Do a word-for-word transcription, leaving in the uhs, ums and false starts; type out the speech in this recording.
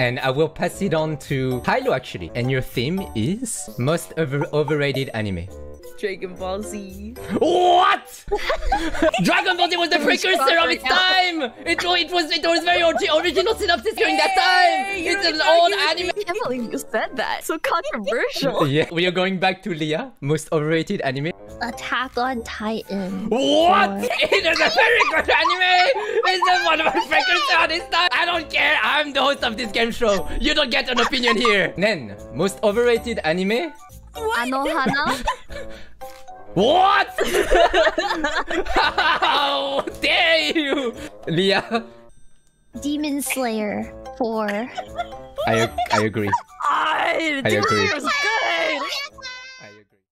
and I will pass it on to Hylo actually. And your theme is most over overrated anime. Dragon Ball Z. What? Dragon Ball Z was the precursor of its time. It, it was it was very original synopsis during that time. Hey, it's an old anime. I can't believe you said that. So controversial. Yeah, we are going back to Lia. Most overrated anime. Attack on Titan. What? Or... It is a very good anime. It's the one of our precursor of its time. I don't care. I'm the host of this game show. You don't get an opinion here. Nen, most overrated anime. Anohana? What? How dare you! Lia? Demon Slayer four. I, I agree. I, I agree.